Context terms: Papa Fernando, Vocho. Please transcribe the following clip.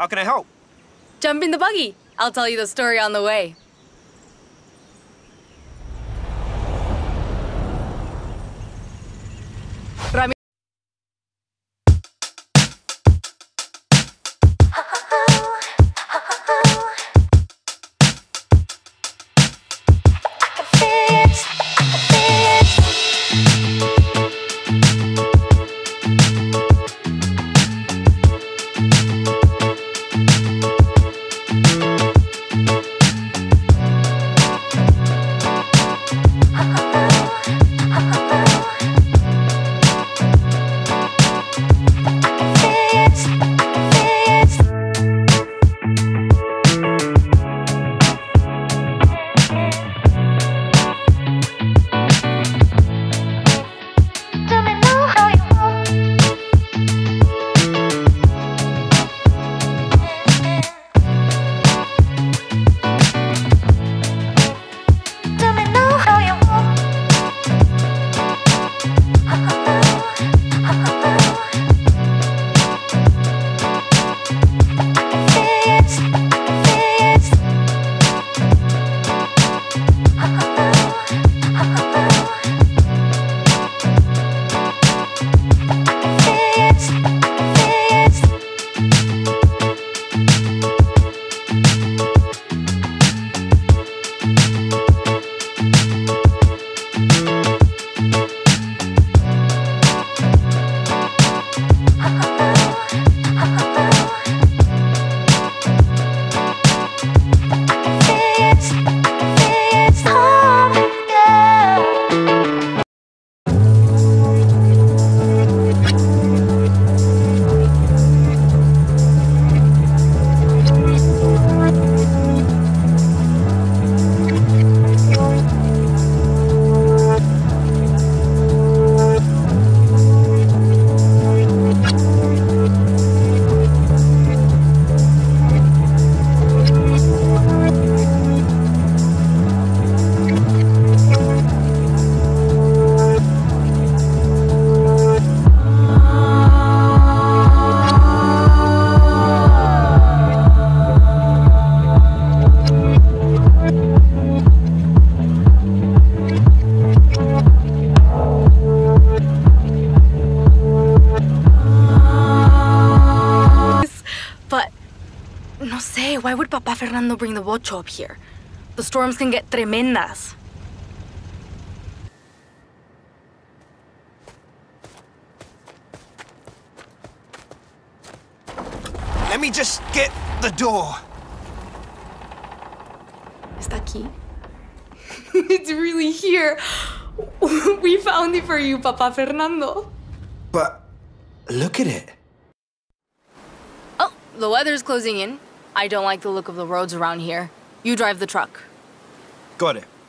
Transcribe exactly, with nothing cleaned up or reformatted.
How can I help? Jump in the buggy. I'll tell you the story on the way. Why would Papa Fernando bring the Vocho up here? The storms can get tremendas. Let me just get the door. Está aquí? It's really here. We found it for you, Papa Fernando. But look at it. Oh, the weather's closing in. I don't like the look of the roads around here. You drive the truck. Got it.